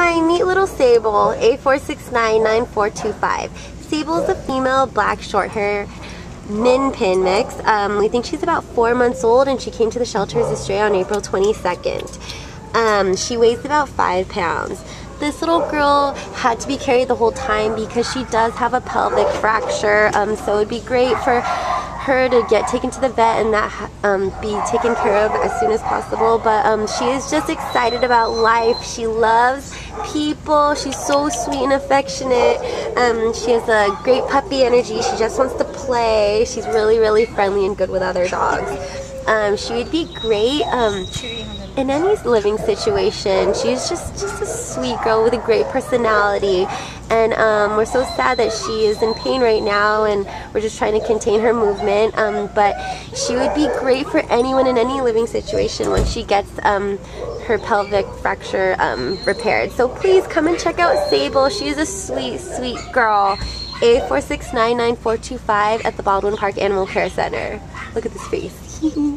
Hi, meet little Sable, A4699425. Sable is a female black short-haired min pin mix. We think she's about 4 months old, and she came to the shelter as a stray on April 22nd. She weighs about 5 pounds. This little girl had to be carried the whole time because she does have a pelvic fracture, so it would be great for her to get taken to the vet and that be taken care of as soon as possible. But she is just excited about life. She loves people. She's so sweet and affectionate. She has a great puppy energy. She just wants to play. She's really, really friendly and good with other dogs. She would be great in any living situation. She's just a sweet girl with a great personality, and we're so sad that she is in pain right now, and we're just trying to contain her movement, but she would be great for anyone in any living situation once she gets her pelvic fracture repaired. So please come and check out Sable. She is a sweet, sweet girl. A4699425 at the Baldwin Park Animal Care Center. Look at this face.